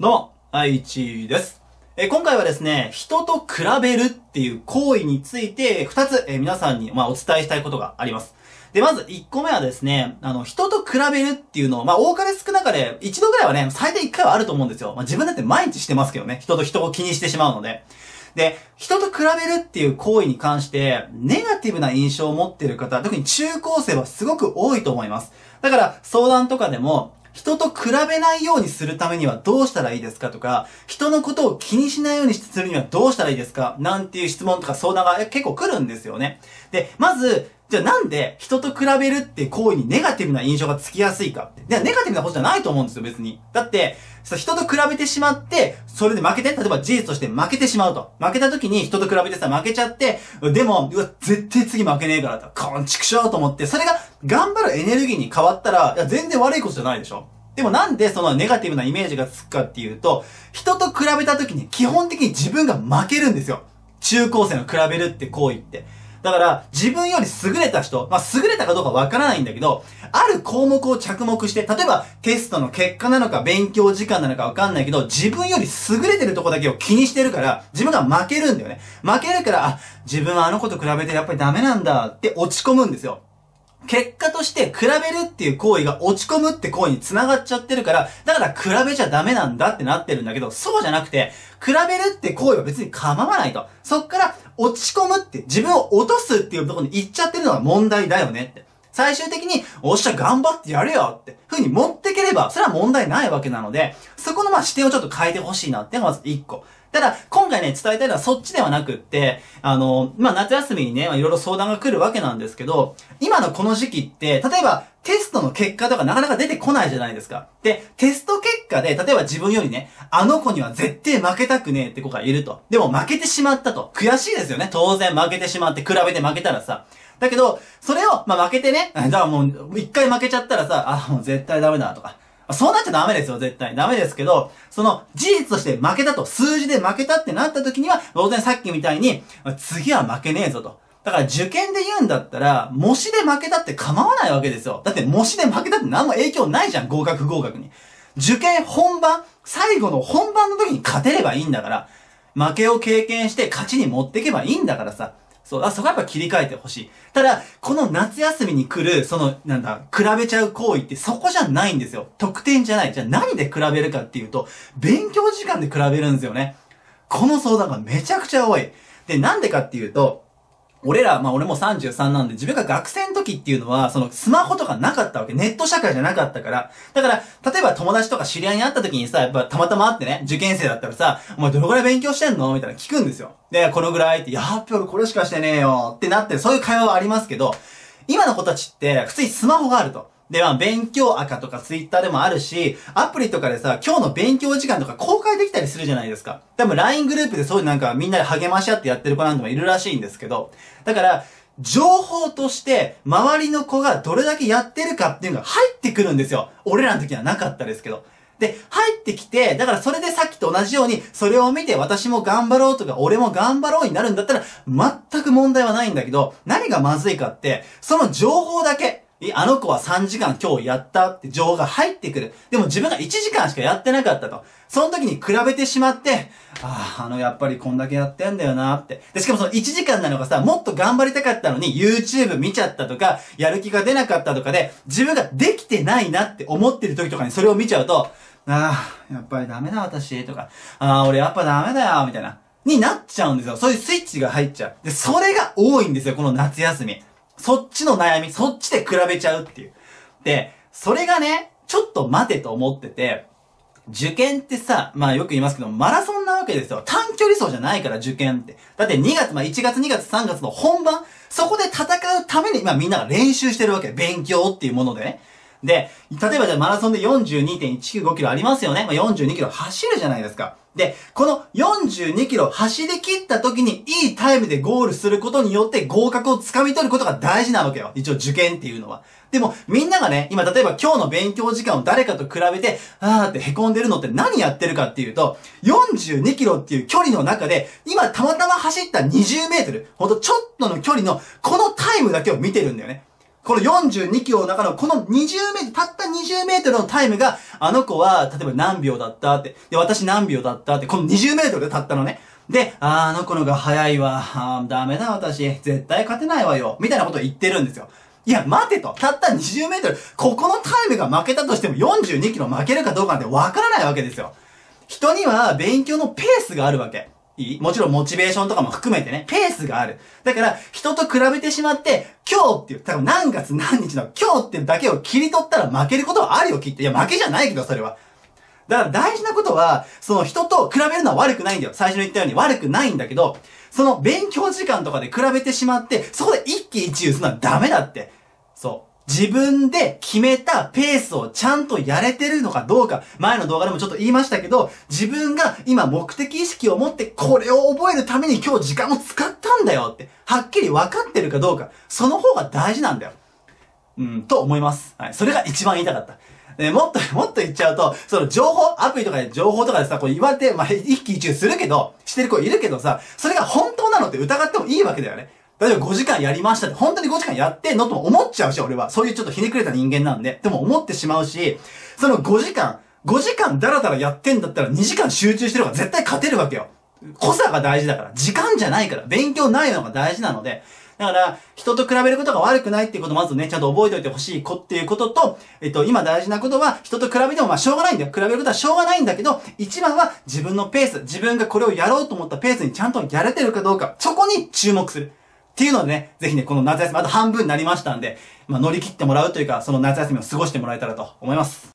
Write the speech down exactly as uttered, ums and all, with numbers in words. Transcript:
のいちいです。えー、今回はですね、人と比べるっていう行為についてふたつ、えー、皆さんに、まあ、お伝えしたいことがあります。で、まずいっこめはですね、あの、人と比べるっていうのを、まあ、多かれ少なかれ、一度ぐらいはね、最低いっかいはあると思うんですよ。まあ、自分だって毎日してますけどね、人と人を気にしてしまうので。で、人と比べるっていう行為に関して、ネガティブな印象を持っている方、特に中高生はすごく多いと思います。だから、相談とかでも、人と比べないようにするためにはどうしたらいいですかとか、人のことを気にしないようにするにはどうしたらいいですかなんていう質問とか相談が結構来るんですよね。で、まず、じゃあなんで人と比べるって行為にネガティブな印象がつきやすいかって。で、ネガティブなことじゃないと思うんですよ、別に。だって、人と比べてしまって、それで負けて、例えば事実として負けてしまうと。負けた時に人と比べてさ、負けちゃって、でも、うわ、絶対次負けねえからと。こんちくしょうと思って、それが頑張るエネルギーに変わったら、いや、全然悪いことじゃないでしょ。でもなんでそのネガティブなイメージがつくかっていうと、人と比べた時に基本的に自分が負けるんですよ。中高生の比べるって行為って。だから、自分より優れた人、まあ、優れたかどうかわからないんだけど、ある項目を着目して、例えば、テストの結果なのか、勉強時間なのかわかんないけど、自分より優れてるとこだけを気にしてるから、自分が負けるんだよね。負けるから、あ、自分はあの子と比べてやっぱりダメなんだって落ち込むんですよ。結果として比べるっていう行為が落ち込むって行為に繋がっちゃってるから、だから比べちゃダメなんだってなってるんだけど、そうじゃなくて、比べるって行為は別に構わないと。そっから落ち込むって、自分を落とすっていうところに行っちゃってるのが問題だよねって。最終的に、おっしゃ頑張ってやれよって、ふうに持ってければ、それは問題ないわけなので、そこのまあ視点をちょっと変えてほしいなってのがまずいっこ。ただ、今回ね、伝えたいのはそっちではなくって、あの、まあ、夏休みにね、いろいろ相談が来るわけなんですけど、今のこの時期って、例えば、テストの結果とかなかなか出てこないじゃないですか。で、テスト結果で、例えば自分よりね、あの子には絶対負けたくねえって子がいると。でも負けてしまったと。悔しいですよね。当然負けてしまって、比べて負けたらさ。だけど、それを、まあ、負けてね、だからもう、一回負けちゃったらさ、あ、もう絶対ダメだとか。そうなっちゃダメですよ、絶対。ダメですけど、その、事実として負けたと、数字で負けたってなった時には、当然さっきみたいに、次は負けねえぞと。だから受験で言うんだったら、模試で負けたって構わないわけですよ。だって模試で負けたって何も影響ないじゃん、合格不合格に。受験本番、最後の本番の時に勝てればいいんだから、負けを経験して勝ちに持っていけばいいんだからさ。そう、あ、そこはやっぱ切り替えてほしい。ただ、この夏休みに来る、その、なんだ、比べちゃう行為ってそこじゃないんですよ。得点じゃない。じゃあ何で比べるかっていうと、勉強時間で比べるんですよね。この相談がめちゃくちゃ多い。で、なんでかっていうと、俺ら、まあ俺もさんじゅうさんなんで、自分が学生の時っていうのは、そのスマホとかなかったわけ。ネット社会じゃなかったから。だから、例えば友達とか知り合いに会った時にさ、やっぱたまたま会ってね、受験生だったらさ、お前どのぐらい勉強してんのみたいな聞くんですよ。で、このぐらいって、やっぱ俺これしかしてねえよってなってる、そういう会話はありますけど、今の子たちって、普通にスマホがあると。で、まあ、勉強赤とかツイッターでもあるし、アプリとかでさ、今日の勉強時間とか公開できたりするじゃないですか。多分 ライン グループでそういうなんかみんなで励まし合ってやってる子なんてもいるらしいんですけど、だから、情報として周りの子がどれだけやってるかっていうのが入ってくるんですよ。俺らの時はなかったですけど。で、入ってきて、だからそれでさっきと同じように、それを見て私も頑張ろうとか、俺も頑張ろうになるんだったら、全く問題はないんだけど、何がまずいかって、その情報だけ、あの子はさんじかん今日やったって情報が入ってくる。でも自分がいちじかんしかやってなかったと。その時に比べてしまって、ああ、あのやっぱりこんだけやってんだよなって。で、しかもそのいちじかんなのかさ、もっと頑張りたかったのに YouTube 見ちゃったとか、やる気が出なかったとかで、自分ができてないなって思ってる時とかにそれを見ちゃうと、ああ、やっぱりダメだ私、とか、ああ、俺やっぱダメだよ、みたいな。になっちゃうんですよ。そういうスイッチが入っちゃう。で、それが多いんですよ、この夏休み。そっちの悩み、そっちで比べちゃうっていう。で、それがね、ちょっと待てと思ってて、受験ってさ、まあよく言いますけど、マラソンなわけですよ。短距離走じゃないから、受験って。だってにがつ、まあいちがつ、にがつ、さんがつの本番、そこで戦うために今みんなが練習してるわけ。勉強っていうものでね。で、例えばじゃあマラソンで よんじゅうにてんいちきゅうごキロありますよね。まあ、よんじゅうにキロ走るじゃないですか。で、このよんじゅうにキロ走り切った時にいいタイムでゴールすることによって合格を掴み取ることが大事なわけよ。一応受験っていうのは。でもみんながね、今例えば今日の勉強時間を誰かと比べて、あーって凹んでるのって何やってるかっていうと、よんじゅうにキロっていう距離の中で、今たまたま走ったにじゅうメートル、ほんとちょっとの距離のこのタイムだけを見てるんだよね。このよんじゅうにキロの中のこのにじゅうメートル、たったにじゅうメートルのタイムが、あの子は、例えば何秒だったって、で、私何秒だったって、このにじゅうメートルでたったのね。で、あ、あの子のが早いわ、あダメだ私、絶対勝てないわよ、みたいなことを言ってるんですよ。いや、待てと。たったにじゅうメートル、ここのタイムが負けたとしてもよんじゅうにキロ負けるかどうかなんてわからないわけですよ。人には勉強のペースがあるわけ。いい？もちろんモチベーションとかも含めてね、ペースがある。だから、人と比べてしまって、今日っていう、多分何月何日の今日っていうだけを切り取ったら負けることはあるよ、きっと。いや、負けじゃないけど、それは。だから大事なことは、その人と比べるのは悪くないんだよ。最初に言ったように悪くないんだけど、その勉強時間とかで比べてしまって、そこで一喜一憂するのはダメだって。そう。自分で決めたペースをちゃんとやれてるのかどうか。前の動画でもちょっと言いましたけど、自分が今目的意識を持ってこれを覚えるために今日時間を使ったんだよって、はっきり分かってるかどうか。その方が大事なんだよ。うん、と思います。はい。それが一番言いたかった。えー、もっと、もっと言っちゃうと、その情報、アプリとかで情報とかでさ、こう言われて、まあ、一喜一憂するけど、してる子いるけどさ、それが本当なのって疑ってもいいわけだよね。例えばごじかんやりましたって、本当にごじかんやってんのとも思っちゃうし、俺は。そういうちょっとひねくれた人間なんで。でも思ってしまうし、そのごじかん、ごじかんだらだらやってんだったらにじかん集中してる方が絶対勝てるわけよ。濃さが大事だから。時間じゃないから。勉強ないのが大事なので。だから、人と比べることが悪くないっていうことをまずね、ちゃんと覚えておいてほしい子っていうことと、えっと、今大事なことは、人と比べてもまあしょうがないんだよ。比べることはしょうがないんだけど、一番は自分のペース、自分がこれをやろうと思ったペースにちゃんとやれてるかどうか、そこに注目する。っていうのでね、ぜひね、この夏休み、あと半分になりましたんで、まあ乗り切ってもらうというか、その夏休みを過ごしてもらえたらと思います。